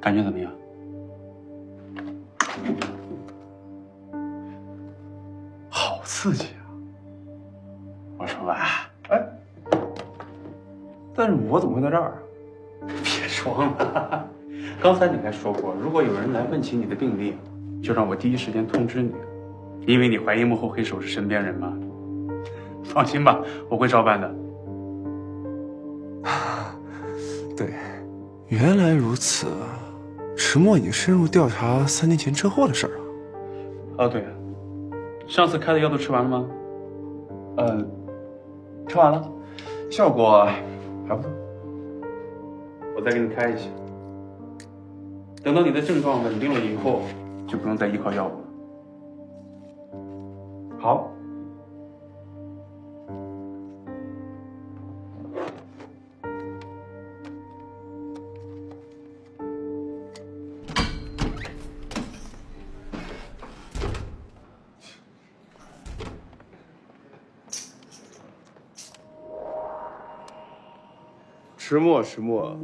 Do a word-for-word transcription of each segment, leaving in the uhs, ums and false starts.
感觉怎么样？好刺激啊！我说吧，哎，但是我怎么会在这儿？别装了，刚才你还说过，如果有人来问起你的病例，就让我第一时间通知你，因为你怀疑幕后黑手是身边人嘛。放心吧，我会照办的。对，原来如此啊。 石墨已经深入调查三年前车祸的事儿了。哦，对了，上次开的药都吃完了吗？呃，吃完了，效果还不错。我再给你开一些。等到你的症状稳定了以后，就不用再依靠药物了。好。石墨，石墨，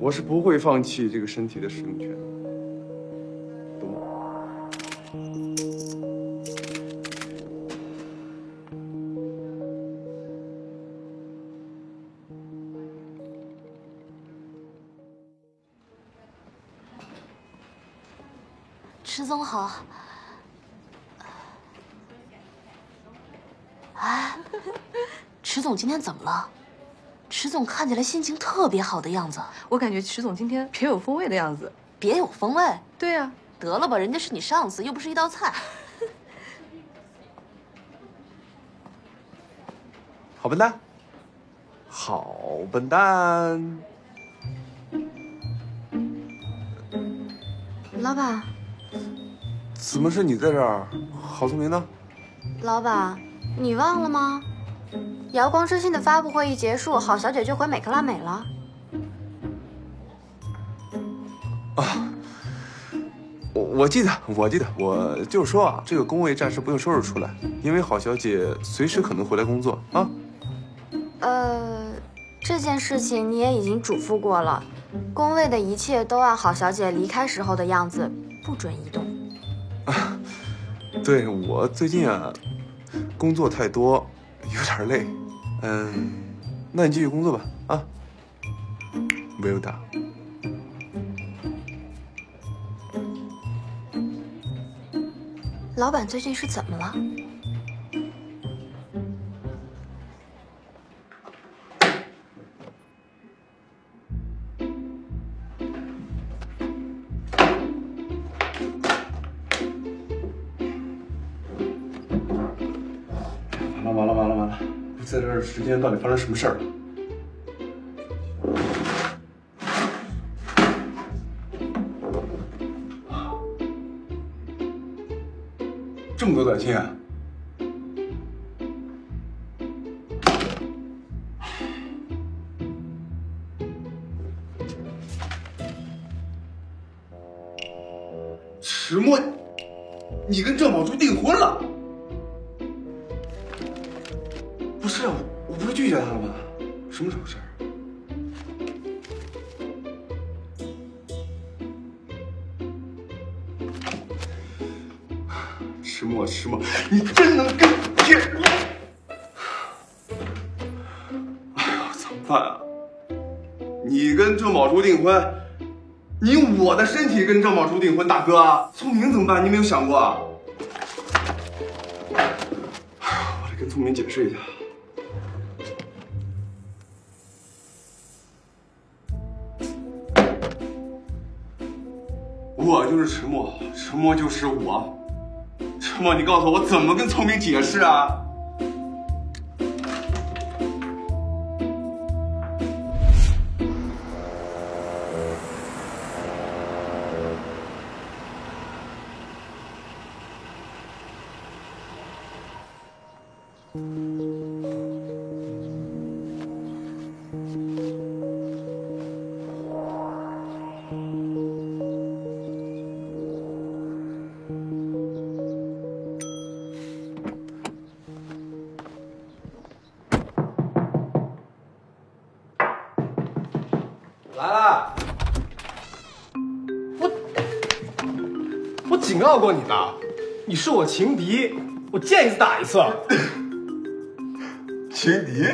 我是不会放弃这个身体的使用权，懂吗？池总好。哎，池总今天怎么了？ 池总看起来心情特别好的样子，我感觉池总今天别有风味的样子。别有风味？对呀、啊，得了吧，人家是你上司，又不是一道菜。好笨蛋，好笨蛋！老板，怎么是你在这儿？郝松林呢？老板，你忘了吗？ 瑶光之心的发布会一结束，郝小姐就回美克拉美了。啊，我我记得，我记得，我就是说啊，这个工位暂时不用收拾出来，因为郝小姐随时可能回来工作啊。呃，这件事情你也已经嘱咐过了，工位的一切都按郝小姐离开时候的样子，不准移动。啊，对我最近啊，工作太多。 有点累，嗯，那你继续工作吧，啊，没有打。老板最近是怎么了？完了完了完了！不在这儿时间到底发生什么事儿了？这么多短信啊！石墨，你跟郑宝珠订婚了？ 是啊，我不是拒绝他了吗？什么时候事儿？石墨，石墨，你真能跟天！哎呦，怎么办啊？你跟郑宝珠订婚，你用我的身体跟郑宝珠订婚，大哥，聪明怎么办？你没有想过啊？哎呦，我得跟聪明解释一下。 我就是迟墨，迟墨就是我。迟墨，你告诉我，我怎么跟聪明解释啊？来了。我我警告过你了，你是我情敌，我见一次打一次。情敌？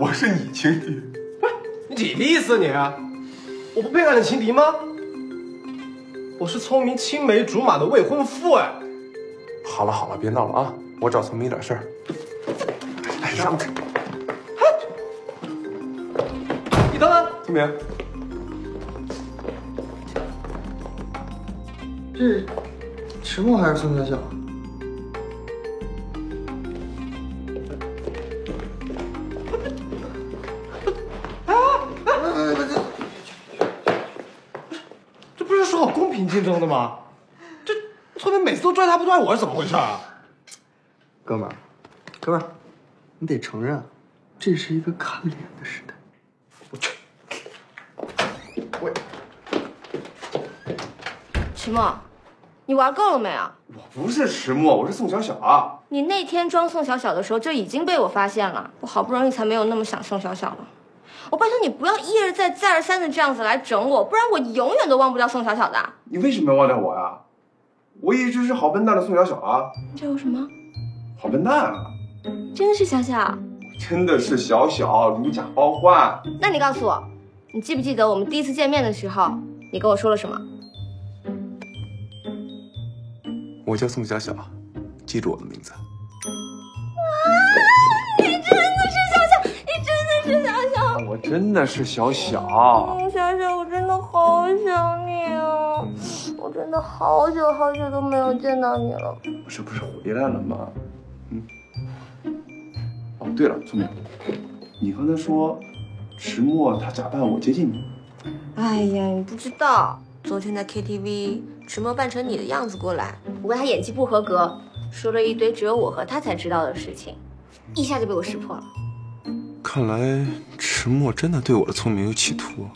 我是你情敌？不是你几个意思你？我不配当你情敌吗？我是聪明青梅竹马的未婚夫哎。好了好了，别闹了啊！我找聪明点事儿。哎，让开。 你等等，聪明，这迟墨还是孙小小？啊啊！这不是说好公平竞争的吗？这聪明每次都拽他不拽我是怎么回事啊？哥们儿，哥们儿，你得承认，这是一个看脸的时代。 我去！我迟墨，你玩够了没啊？我不是迟墨，我是宋小小啊！你那天装宋小小的时候就已经被我发现了，我好不容易才没有那么想宋小小了。我拜托你不要一而再、再而三的这样子来整我，不然我永远都忘不掉宋小小的。你为什么要忘掉我呀？我一直是好笨蛋的宋小小啊！这有什么？好笨蛋啊！真的是小小。 真的是小小如假包换。那你告诉我，你记不记得我们第一次见面的时候，你跟我说了什么？我叫宋小小，记住我的名字。啊！你真的是小小，你真的是小小，我真的是小小。嗯，小小，我真的好想你哦，我真的好久好久都没有见到你了。我这不是回来了吗？嗯。 对了，聪明，你刚才说迟墨他假扮我接近你。哎呀，你不知道，昨天在 K T V， 迟墨扮成你的样子过来，我怪他演技不合格，说了一堆只有我和他才知道的事情，一下就被我识破了。看来迟墨真的对我的聪明有企图啊。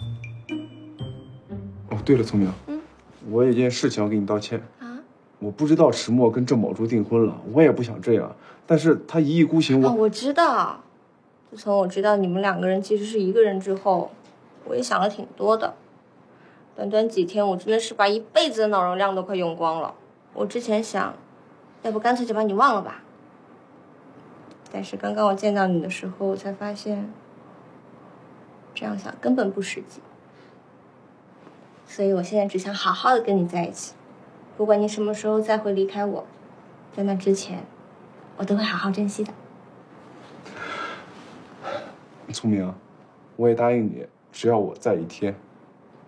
哦，对了，聪明，嗯，我有件事情要给你道歉。 我不知道迟墨跟郑宝珠订婚了，我也不想这样，但是他一意孤行我。我、哦、我知道，自从我知道你们两个人其实是一个人之后，我也想了挺多的。短短几天，我真的是把一辈子的脑容量都快用光了。我之前想，要不干脆就把你忘了吧。但是刚刚我见到你的时候，我才发现，这样想根本不实际。所以我现在只想好好的跟你在一起。 不管你什么时候再会离开我，在那之前，我都会好好珍惜的。聪明，我也答应你，只要我在一天，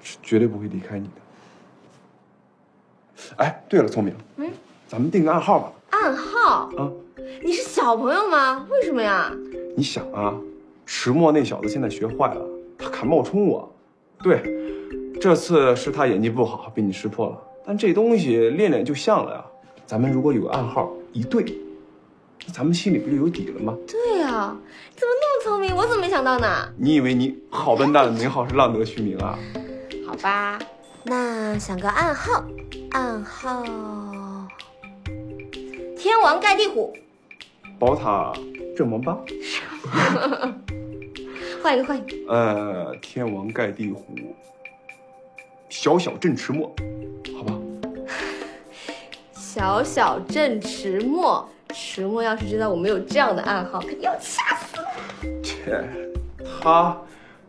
是绝对不会离开你的。哎，对了，聪明，嗯，咱们定个暗号吧。暗号啊？你是小朋友吗？为什么呀？你想啊，石墨那小子现在学坏了，他敢冒充我。对，这次是他演技不好，被你识破了。 但这东西练练就像了呀，咱们如果有个暗号一对，咱们心里不就有底了吗？对啊，怎么那么聪明？我怎么没想到呢？你以为你好笨蛋的名号是浪得虚名啊？好吧，那想个暗号，暗号天王盖地虎，宝塔镇王八，换一个换一个，呃，天王盖地虎，小小镇迟墨。 小小镇迟墨，迟墨要是知道我们有这样的暗号，肯定要掐死我。切，他，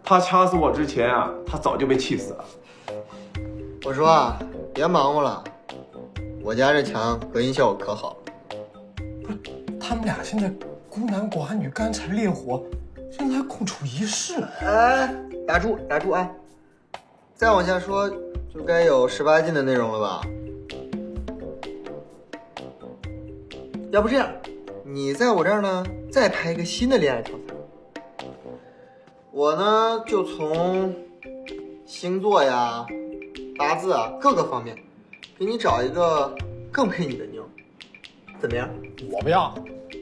他掐死我之前啊，他早就被气死了。我说啊，别忙活了，我家这墙隔音效果可好了。不是，他们俩现在孤男寡女，干柴烈火，现在还共处一室。哎，打住打住哎！再往下说，就该有十八禁的内容了吧？ 要不这样，你在我这儿呢，再拍一个新的恋爱挑战。我呢，就从星座呀、八字啊各个方面，给你找一个更配你的妞，怎么样？我不要，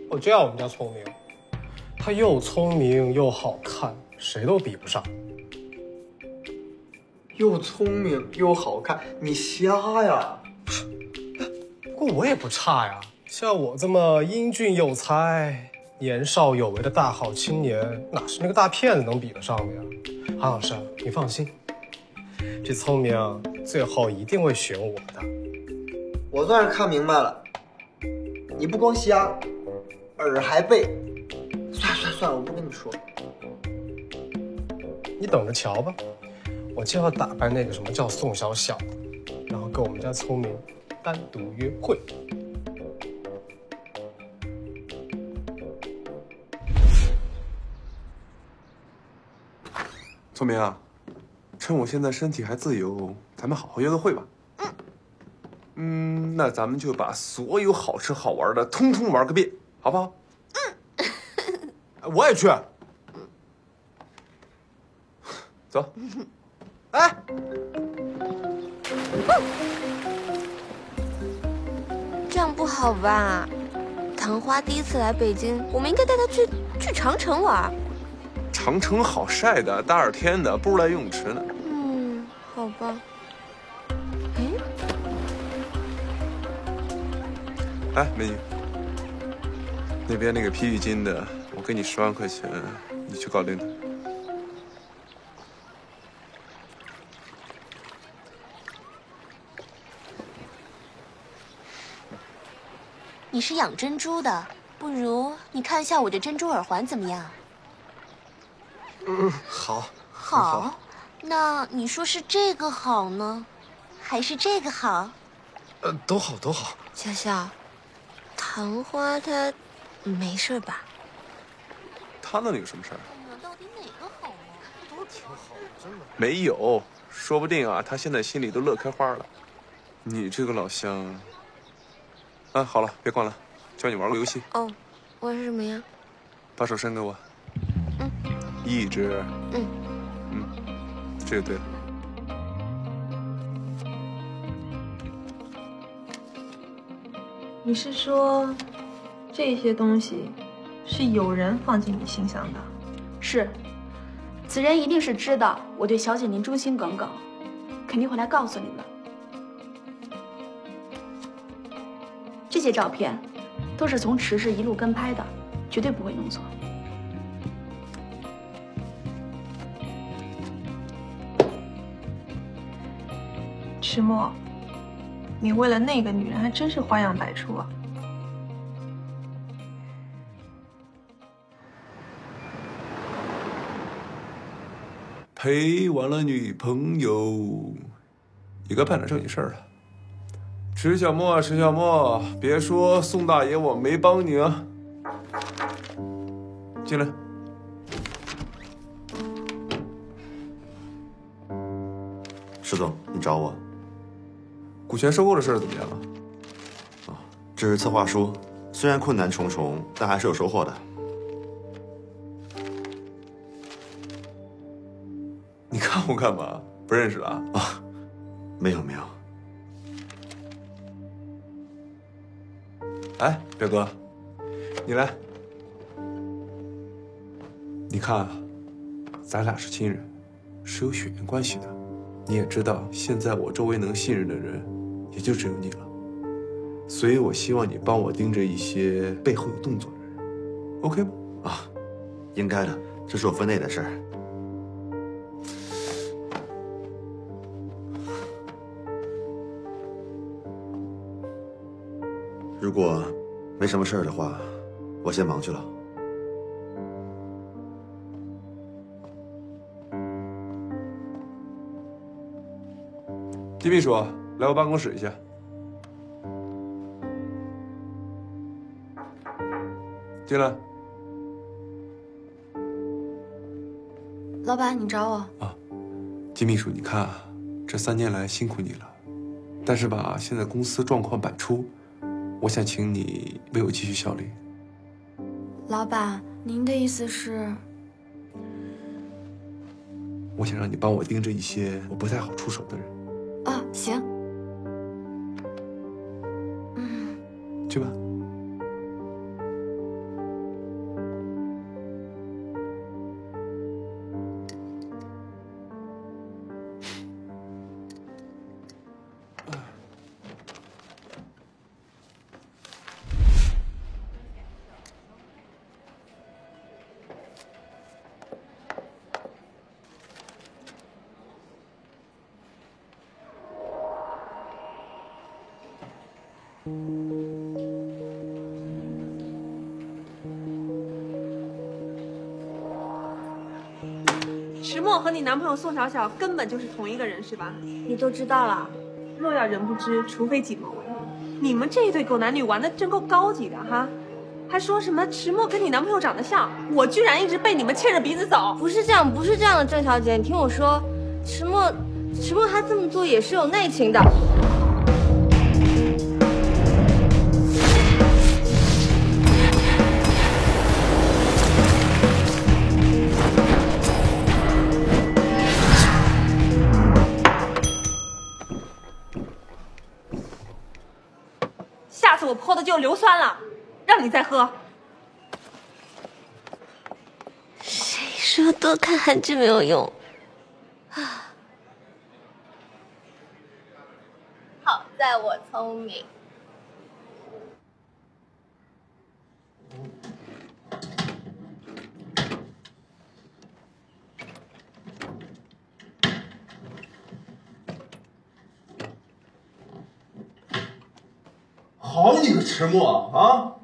我就要我们家聪明，他又聪明又好看，谁都比不上。又聪明又好看，你瞎呀？不是，不过我也不差呀。 像我这么英俊有才，年少有为的大好青年，哪是那个大骗子能比得上的呀？韩老师，你放心，这聪明最后一定会选我的。我算是看明白了，你不光瞎，耳还背。算了算了算了，我不跟你说。你等着瞧吧，我就要打败那个什么叫宋小小，然后跟我们家聪明单独约会。 聪明啊，趁我现在身体还自由，咱们好好约个会吧。嗯，嗯，那咱们就把所有好吃好玩的通通玩个遍，好不好？嗯，我也去。走。哎，这样不好吧？唐花第一次来北京，我们应该带她去去长城玩。 长城好晒的，大热天的，不如来游泳池呢。嗯，好吧。哎，哎，美女，那边那个披浴巾的，我给你十万块钱，你去搞定他。你是养珍珠的，不如你看一下我的珍珠耳环怎么样？ 嗯，好。好，好那你说是这个好呢，还是这个好？呃，都好，都好。小小，唐花她没事吧？她那里有什么事儿？到底哪个好啊？都挺好，真的。没有，说不定啊，她现在心里都乐开花了。你这个老乡。啊，好了，别逛了，教你玩个游戏。哦，玩什么呀？把手伸给我。嗯。 一只，嗯嗯，这个对了。你是说，这些东西是有人放进你信箱的？是，此人一定是知道我对小姐您忠心耿耿，肯定会来告诉你们。这些照片都是从池市一路跟拍的，绝对不会弄错。 迟墨，你为了那个女人还真是花样百出啊！陪完了女朋友，也该办点正经事儿了。迟小沫，迟小沫，别说宋大爷我没帮你啊！进来。 石总，你找我，股权收购的事怎么样了？啊，这是策划书，虽然困难重重，但还是有收获的。你看我干嘛？不认识了啊？啊，没有没有。哎，表哥，你来，你看啊，咱俩是亲人，是有血缘关系的。 你也知道，现在我周围能信任的人，也就只有你了。所以我希望你帮我盯着一些背后有动作的人 ，OK 吗？啊，应该的，这是我分内的事儿。如果没什么事儿的话，我先忙去了。 金秘书，来我办公室一下。进来。老板，你找我啊？金秘书，你看啊，这三年来辛苦你了，但是吧，现在公司状况百出，我想请你为我继续效力。老板，您的意思是？我想让你帮我盯着一些我不太好出手的人。 啊，行，嗯，去吧。石墨和你男朋友宋小小根本就是同一个人，是吧？你都知道了。若要人不知，除非己莫为。你们这一对狗男女玩的真够高级的哈！还说什么石墨跟你男朋友长得像，我居然一直被你们牵着鼻子走。不是这样，不是这样的，郑小姐，你听我说，石墨，石墨他这么做也是有内情的。 我泼的就硫酸了，让你再喝。谁说多看韩剧没有用？啊！好在我聪明。好你个迟墨啊！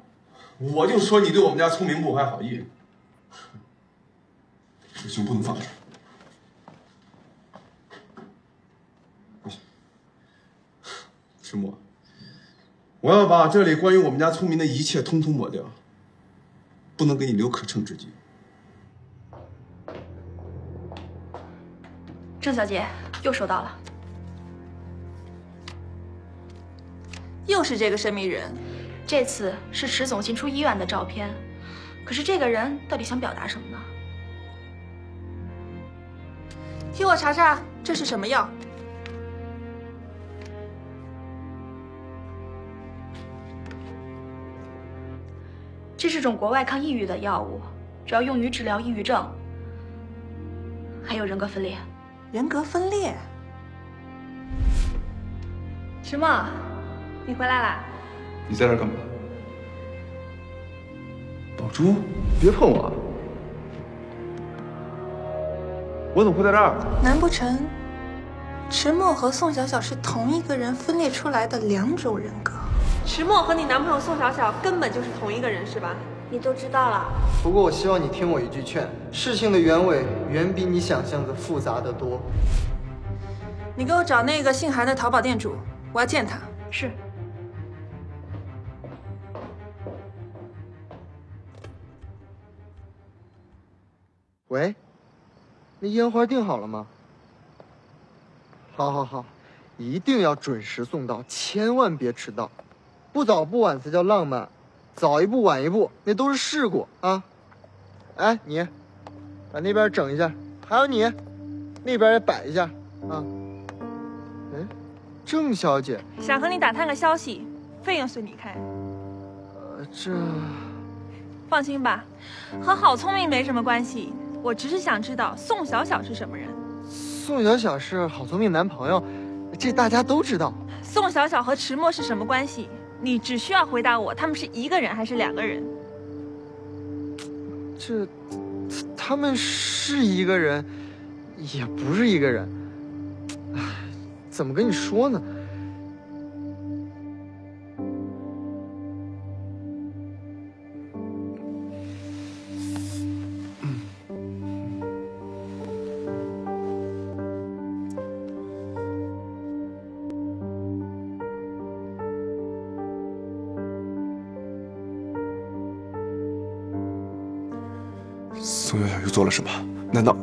我就说你对我们家聪明不怀好意，这熊不能放着。不行，迟墨，我要把这里关于我们家聪明的一切通通抹掉，不能给你留可乘之机。郑小姐，又收到了。 又是这个神秘人，这次是迟总进出医院的照片。可是这个人到底想表达什么呢？替我查查这是什么药。这是种国外抗抑郁的药物，主要用于治疗抑郁症，还有人格分裂。人格分裂？什么？ 你回来啦？你在这干嘛？宝珠，别碰我！我怎么会在这儿？难不成迟墨和宋小小是同一个人分裂出来的两种人格？迟墨和你男朋友宋小小根本就是同一个人，是吧？你都知道了。不过我希望你听我一句劝，事情的原委远比你想象的复杂得多。你给我找那个姓韩的淘宝店主，我要见他。是。 喂，那烟花订好了吗？好，好，好，一定要准时送到，千万别迟到。不早不晚才叫浪漫，早一步晚一步那都是事故啊！哎，你把那边整一下，还有你那边也摆一下啊。哎，郑小姐，想和你打探个消息，费用随你开。呃，这……放心吧，和好聪明没什么关系。 我只是想知道宋小小是什么人。宋小小是郝聪明男朋友，这大家都知道。宋小小和迟墨是什么关系？你只需要回答我，他们是一个人还是两个人？这，他们是一个人，也不是一个人。唉，怎么跟你说呢？ 宋小小又做了什么？难道？